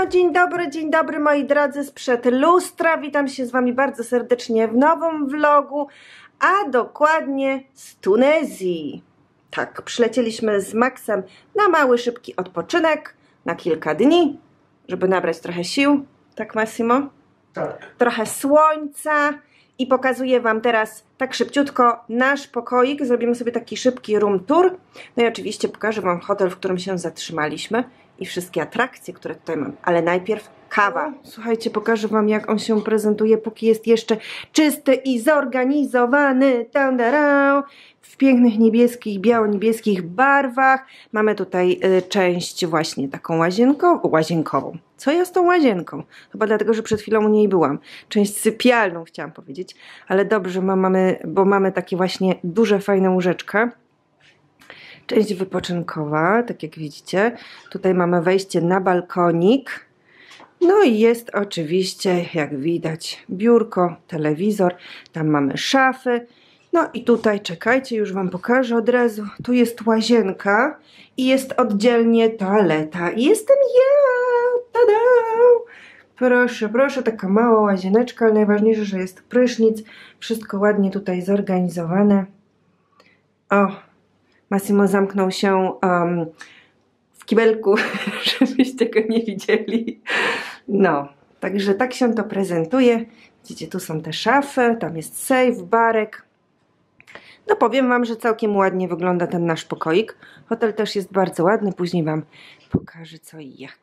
No dzień dobry moi drodzy sprzed lustra, witam się z wami bardzo serdecznie w nowym vlogu, a dokładnie z Tunezji. Tak, przylecieliśmy z Maxem na mały, szybki odpoczynek, na kilka dni, żeby nabrać trochę sił, tak Massimo? Tak. Trochę słońca i pokazuję wam teraz tak szybciutko nasz pokoik, zrobimy sobie taki szybki room tour, no i oczywiście pokażę wam hotel, w którym się zatrzymaliśmy. I wszystkie atrakcje, które tutaj mam. Ale najpierw kawa. Słuchajcie, pokażę wam jak on się prezentuje, póki jest jeszcze czysty i zorganizowany. W pięknych niebieskich, biało-niebieskich barwach. Mamy tutaj część właśnie taką łazienkową. Co ja z tą łazienką? Chyba dlatego, że przed chwilą u niej byłam. Część sypialną chciałam powiedzieć. Ale dobrze, bo mamy takie właśnie duże, fajne łóżeczka. Część wypoczynkowa, tak jak widzicie. Tutaj mamy wejście na balkonik. No i jest oczywiście, jak widać, biurko, telewizor. Tam mamy szafy. No i tutaj, czekajcie, już wam pokażę od razu. Tu jest łazienka i jest oddzielnie toaleta. I jestem ja! Tada! Proszę, proszę, taka mała łazieneczka, ale najważniejsze, że jest prysznic. Wszystko ładnie tutaj zorganizowane. O! Massimo zamknął się w kibelku, żebyście go nie widzieli. No, także tak się to prezentuje. Widzicie, tu są te szafy, tam jest sejf, barek. No powiem wam, że całkiem ładnie wygląda ten nasz pokoik. Hotel też jest bardzo ładny, później wam pokażę co i jak.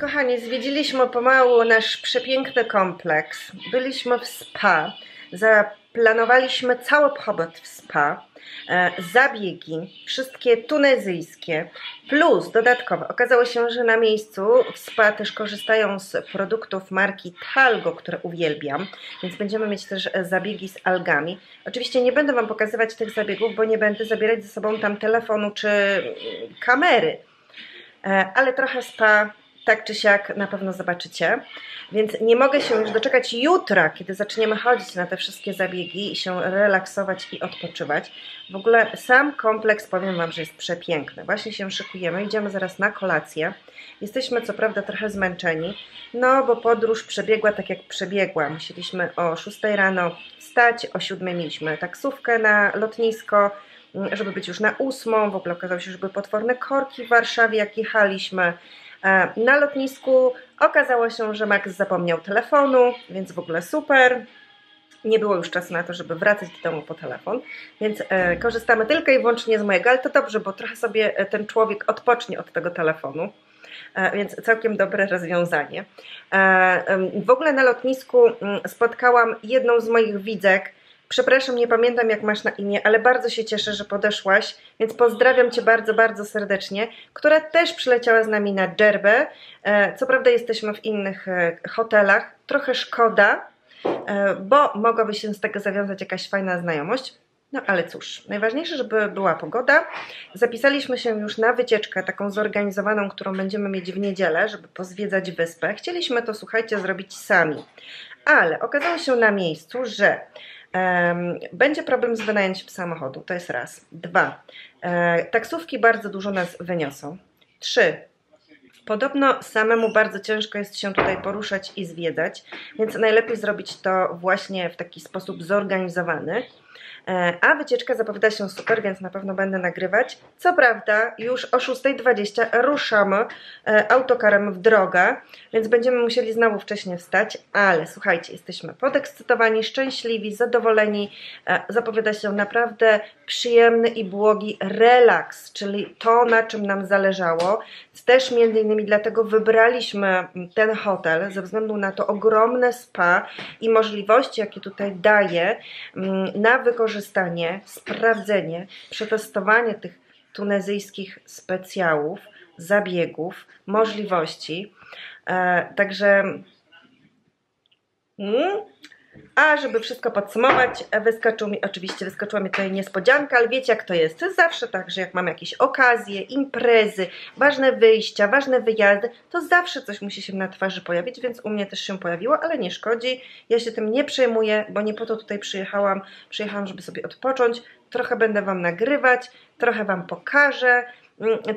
Kochani, zwiedziliśmy pomału nasz przepiękny kompleks. Byliśmy w spa, zaplanowaliśmy cały pobyt w spa, zabiegi, wszystkie tunezyjskie, plus dodatkowo okazało się, że na miejscu w spa też korzystają z produktów marki Talgo, które uwielbiam, więc będziemy mieć też zabiegi z algami. Oczywiście nie będę wam pokazywać tych zabiegów, bo nie będę zabierać ze sobą tam telefonu czy kamery, ale trochę spa tak czy siak na pewno zobaczycie, więc nie mogę się już doczekać jutra, kiedy zaczniemy chodzić na te wszystkie zabiegi i się relaksować i odpoczywać. W ogóle sam kompleks, powiem wam, że jest przepiękny. Właśnie się szykujemy, idziemy zaraz na kolację. Jesteśmy co prawda trochę zmęczeni, no bo podróż przebiegła tak jak przebiegła. Musieliśmy o 6 rano wstać, o 7 mieliśmy taksówkę na lotnisko, żeby być już na 8. W ogóle okazało się, że były potworne korki w Warszawie, jak jechaliśmy. Na lotnisku okazało się, że Max zapomniał telefonu, więc w ogóle super. Nie było już czasu na to, żeby wracać do domu po telefon, więc korzystamy tylko i wyłącznie z mojego, ale to dobrze, bo trochę sobie ten człowiek odpocznie od tego telefonu, więc całkiem dobre rozwiązanie. W ogóle na lotnisku spotkałam jedną z moich widzek. Przepraszam, nie pamiętam jak masz na imię, ale bardzo się cieszę, że podeszłaś, więc pozdrawiam cię bardzo, bardzo serdecznie, która też przyleciała z nami na Dżerbę. Co prawda jesteśmy w innych hotelach, trochę szkoda, bo mogłaby się z tego zawiązać jakaś fajna znajomość. No ale cóż, najważniejsze, żeby była pogoda. Zapisaliśmy się już na wycieczkę taką zorganizowaną, którą będziemy mieć w niedzielę, żeby pozwiedzać wyspę. Chcieliśmy to, słuchajcie, zrobić sami, ale okazało się na miejscu, że będzie problem z wynajęciem samochodu, to jest raz. 2. Taksówki bardzo dużo nas wyniosą. 3. Podobno samemu bardzo ciężko jest się tutaj poruszać i zwiedzać, więc najlepiej zrobić to właśnie w taki sposób zorganizowany. A wycieczka zapowiada się super, więc na pewno będę nagrywać. Co prawda już o 6:20 ruszamy autokarem w drogę, więc będziemy musieli znowu wcześniej wstać, ale słuchajcie, jesteśmy podekscytowani, szczęśliwi, zadowoleni. Zapowiada się naprawdę przyjemny i błogi relaks, czyli to, na czym nam zależało. Też między innymi dlatego wybraliśmy ten hotel, ze względu na to ogromne spa i możliwości, jakie tutaj daje na wykorzystanie, sprawdzenie, przetestowanie tych tunezyjskich specjałów, zabiegów, możliwości. Także a żeby wszystko podsumować, wyskoczyła mi tutaj niespodzianka, ale wiecie jak to jest, zawsze tak, że jak mam jakieś okazje, imprezy, ważne wyjścia, ważne wyjazdy, to zawsze coś musi się na twarzy pojawić, więc u mnie też się pojawiło, ale nie szkodzi, ja się tym nie przejmuję, bo nie po to tutaj przyjechałam, żeby sobie odpocząć, trochę będę Wam nagrywać, trochę Wam pokażę,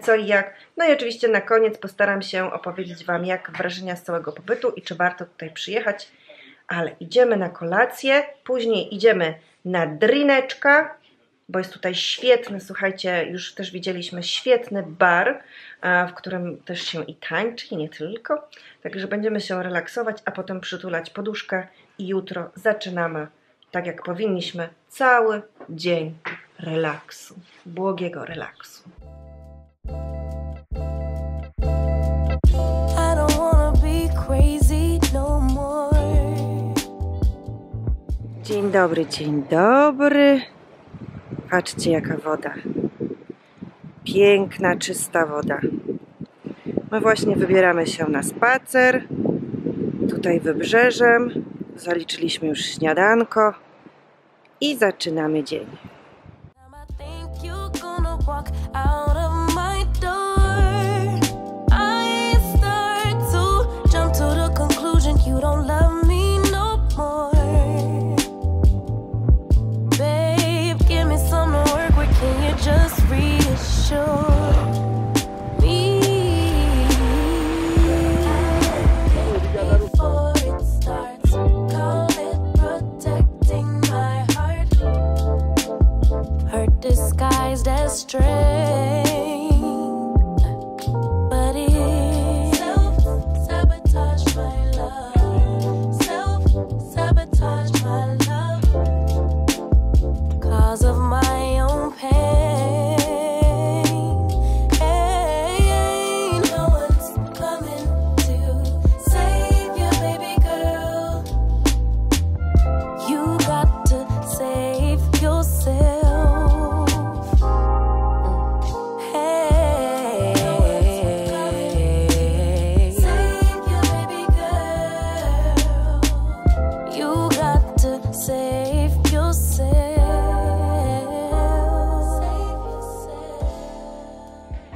co i jak. No i oczywiście na koniec postaram się opowiedzieć Wam, jak wrażenia z całego pobytu i czy warto tutaj przyjechać. Ale idziemy na kolację, później idziemy na drineczkę, bo jest tutaj świetny, słuchajcie, już też widzieliśmy świetny bar, w którym też się i tańczy, i nie tylko. Także będziemy się relaksować, a potem przytulać poduszkę i jutro zaczynamy, tak jak powinniśmy, cały dzień relaksu, błogiego relaksu. Dzień dobry, dzień dobry. Patrzcie jaka woda. Piękna, czysta woda. My właśnie wybieramy się na spacer. Tutaj wybrzeżem. Zaliczyliśmy już śniadanko. I zaczynamy dzień.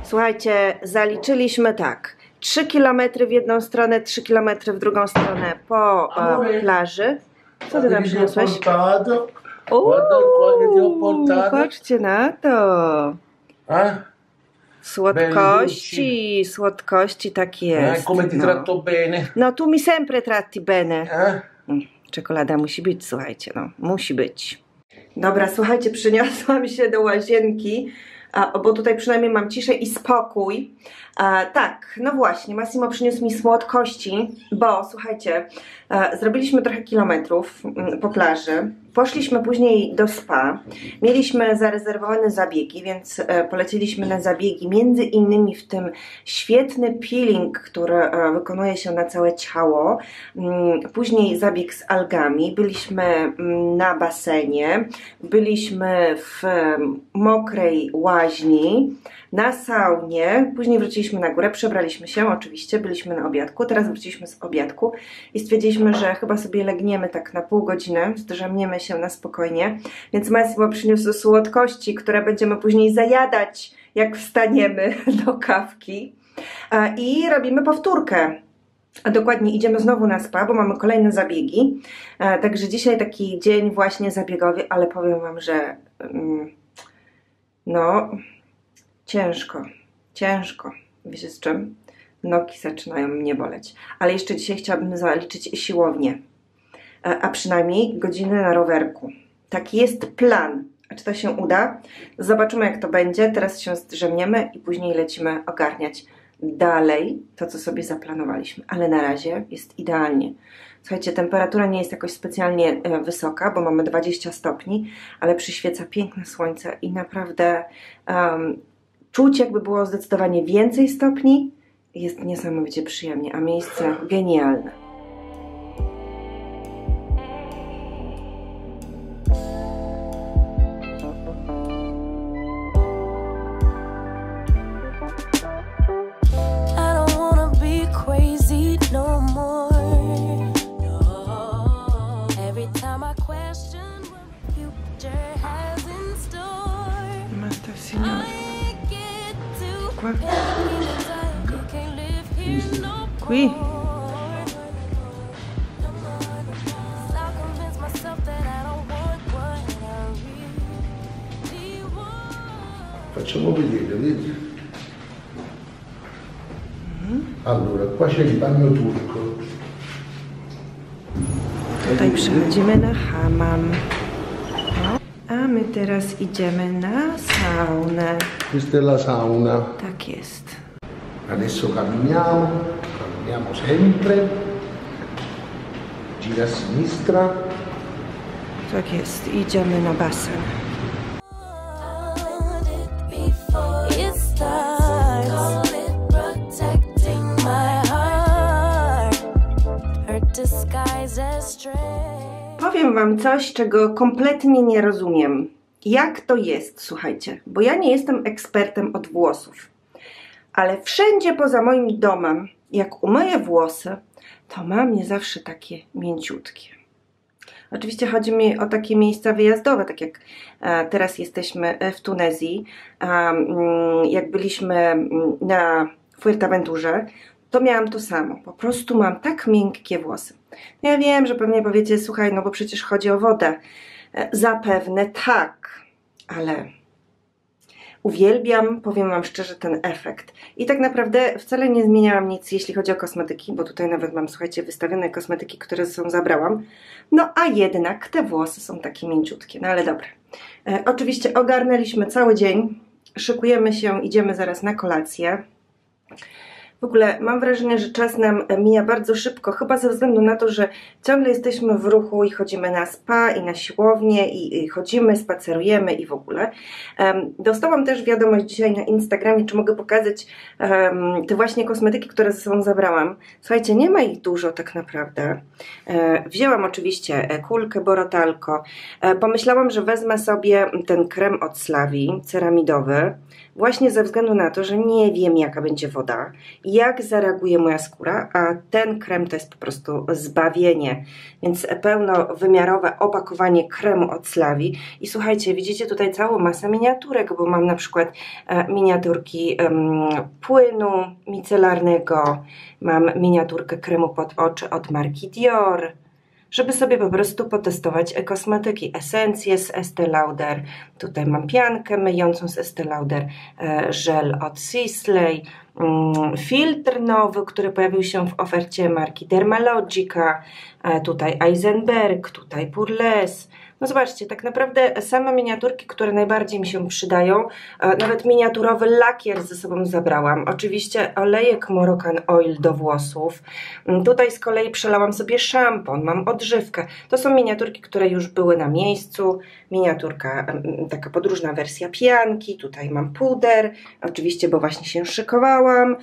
Słuchajcie, zaliczyliśmy tak, 3 km w jedną stronę, 3 km w drugą stronę po plaży. Co ty tam przyniosłeś? Uuu, patrzcie na to. Słodkości, słodkości, tak jest. No, no tu mi sempre tratti bene. Czekolada musi być, słuchajcie, no, musi być. Dobra, słuchajcie, przyniosłam się do łazienki. Bo tutaj przynajmniej mam ciszę i spokój. Tak, no właśnie, Massimo przyniósł mi słodkości, bo słuchajcie, zrobiliśmy trochę kilometrów po plaży, poszliśmy później do spa, mieliśmy zarezerwowane zabiegi, więc polecieliśmy na zabiegi, między innymi w tym świetny peeling, który wykonuje się na całe ciało, później zabieg z algami, byliśmy na basenie, byliśmy w mokrej łaźni, na saunie, później wróciliśmy na górę, przebraliśmy się oczywiście, byliśmy na obiadku, teraz wróciliśmy z obiadku i stwierdziliśmy, że chyba sobie legniemy tak na pół godziny, zdrzemniemy się na spokojnie, więc Massimo przyniósł słodkości, które będziemy później zajadać, jak wstaniemy do kawki i robimy powtórkę. A dokładnie idziemy znowu na spa, bo mamy kolejne zabiegi, także dzisiaj taki dzień właśnie zabiegowy, ale powiem Wam, że no ciężko. Ciężko, wiecie z czym? Nogi zaczynają mnie boleć, ale jeszcze dzisiaj chciałabym zaliczyć siłownię, a przynajmniej godzinę na rowerku. Taki jest plan. czy to się uda. Zobaczymy, jak to będzie. Teraz się zdrzemniemy i później lecimy ogarniać dalej to, co sobie zaplanowaliśmy. Ale na razie jest idealnie. Słuchajcie, temperatura nie jest jakoś specjalnie wysoka, bo mamy 20 stopni, ale przyświeca piękne słońce i naprawdę czuć, jakby było zdecydowanie więcej stopni. Jest niesamowicie przyjemnie, a miejsce genialne. Qui. Facciamo vedere, vedi? Allora, qua c'è il bagno turco. Tutaj przechodzimy na hammam. A my teraz idziemy na saunę. Questa è la sauna. Tak jest. Adesso camminiamo. Andiamo sempre, gira a sinistra. Tak jest, idziemy na basen. Powiem wam coś, czego kompletnie nie rozumiem. Jak to jest, słuchajcie, bo ja nie jestem ekspertem od włosów, ale wszędzie poza moim domem, jak umyję włosy, to mam je zawsze takie mięciutkie. Oczywiście chodzi mi o takie miejsca wyjazdowe, tak jak teraz jesteśmy w Tunezji, jak byliśmy na Fuerteventurze, to miałam to samo. Po prostu mam tak miękkie włosy. Ja wiem, że pewnie powiecie, słuchaj, no bo przecież chodzi o wodę. Zapewne tak, ale... uwielbiam, powiem wam szczerze, ten efekt. I tak naprawdę wcale nie zmieniałam nic, jeśli chodzi o kosmetyki, bo tutaj nawet mam, słuchajcie, wystawione kosmetyki, które ze sobą zabrałam. No a jednak te włosy są takie mięciutkie, no ale dobra. Oczywiście ogarnęliśmy cały dzień, szykujemy się, idziemy zaraz na kolację. W ogóle mam wrażenie, że czas nam mija bardzo szybko, chyba ze względu na to, że ciągle jesteśmy w ruchu i chodzimy na spa i na siłownię i chodzimy, spacerujemy i w ogóle. Dostałam też wiadomość dzisiaj na Instagramie, czy mogę pokazać te właśnie kosmetyki, które ze sobą zabrałam. Słuchajcie, nie ma ich dużo tak naprawdę. Wzięłam oczywiście kulkę Borotalko. Pomyślałam, że wezmę sobie ten krem od Slawi, ceramidowy, właśnie ze względu na to, że nie wiem, jaka będzie woda, jak zareaguje moja skóra, a ten krem to jest po prostu zbawienie, więc pełnowymiarowe opakowanie kremu od Slawi. I słuchajcie, widzicie tutaj całą masę miniaturek, bo mam na przykład miniaturki płynu micelarnego, mam miniaturkę kremu pod oczy od marki Dior, żeby sobie po prostu potestować kosmetyki, esencje z Estée Lauder, tutaj mam piankę myjącą z Estée Lauder, żel od Sisley, filtr nowy, który pojawił się w ofercie marki Dermalogica, tutaj Eisenberg, tutaj Purlesz. No zobaczcie, tak naprawdę same miniaturki, które najbardziej mi się przydają, nawet miniaturowy lakier ze sobą zabrałam, oczywiście olejek Moroccan Oil do włosów, tutaj z kolei przelałam sobie szampon, mam odżywkę, to są miniaturki, które już były na miejscu, miniaturka, taka podróżna wersja pianki, tutaj mam puder, oczywiście, bo właśnie się szykowałam,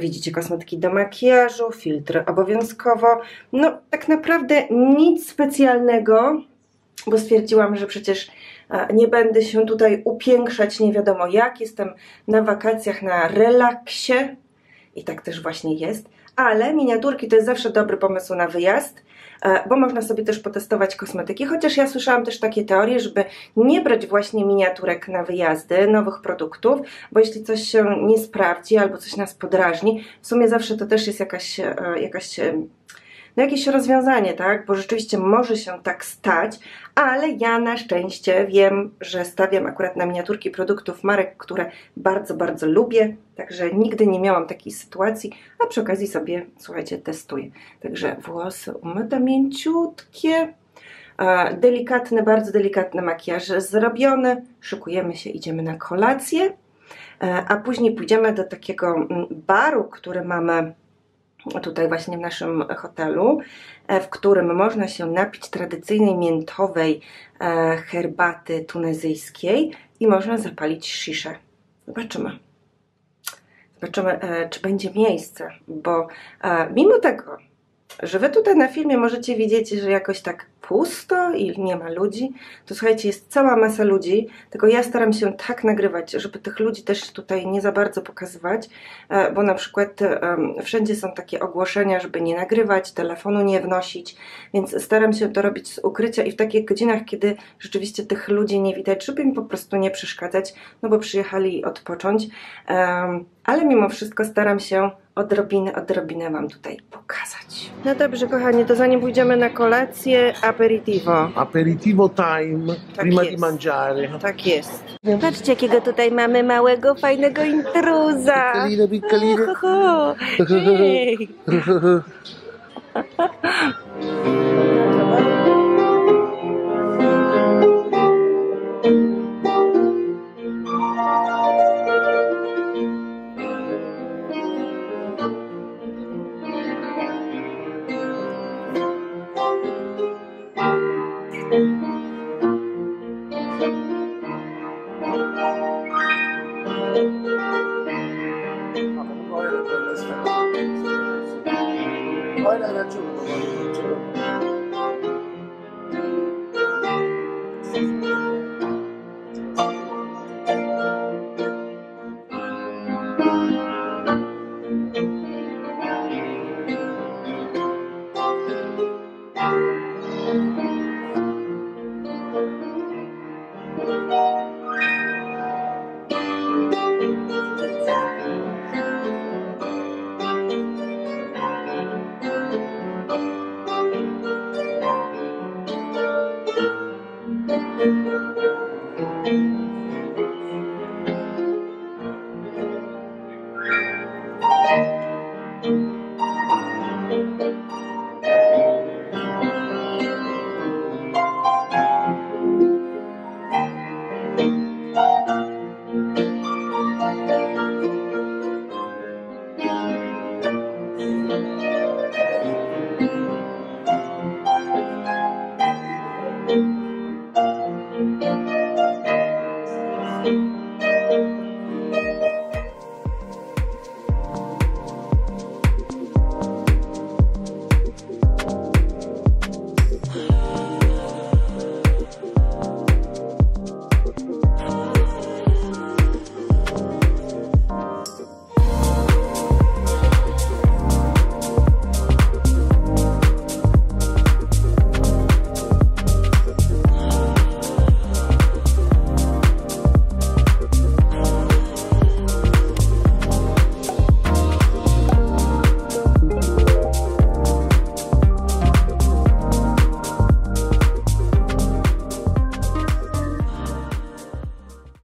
widzicie, kosmetyki do makijażu, filtry obowiązkowo, no tak naprawdę nic specjalnego, bo stwierdziłam, że przecież nie będę się tutaj upiększać nie wiadomo jak, jestem na wakacjach, na relaksie i tak też właśnie jest, ale miniaturki to jest zawsze dobry pomysł na wyjazd, bo można sobie też potestować kosmetyki, chociaż ja słyszałam też takie teorie, żeby nie brać właśnie miniaturek na wyjazdy, nowych produktów, bo jeśli coś się nie sprawdzi albo coś nas podrażni, w sumie zawsze to też jest jakaś no jakieś rozwiązanie, tak? Bo rzeczywiście może się tak stać, ale ja na szczęście wiem, że stawiam akurat na miniaturki produktów marek, które bardzo, bardzo lubię, także nigdy nie miałam takiej sytuacji, a przy okazji sobie, słuchajcie, testuję. Także włosy umyte, mięciutkie, delikatny, bardzo delikatny makijaż zrobiony, szykujemy się, idziemy na kolację, a później pójdziemy do takiego baru, który mamy tutaj właśnie w naszym hotelu, w którym można się napić tradycyjnej miętowej herbaty tunezyjskiej i można zapalić sziszę. Zobaczymy, czy będzie miejsce, bo mimo tego, że wy tutaj na filmie możecie widzieć, że jakoś tak pusto i nie ma ludzi, to słuchajcie, jest cała masa ludzi, tylko ja staram się tak nagrywać, żeby tych ludzi też tutaj nie za bardzo pokazywać, bo na przykład wszędzie są takie ogłoszenia, żeby nie nagrywać, telefonu nie wnosić, więc staram się to robić z ukrycia i w takich godzinach, kiedy rzeczywiście tych ludzi nie widać, żeby im po prostu nie przeszkadzać, no bo przyjechali odpocząć, ale mimo wszystko staram się odrobinę wam tutaj pokazać. No dobrze, kochani, to zanim pójdziemy na kolację, aperitivo. Aperitivo time, tak prima di mangiare. Tak jest. Patrzcie, jakiego tutaj mamy małego, fajnego intruza. Piccolino. Oh, ho, ho. Hey. Hola, Nacho.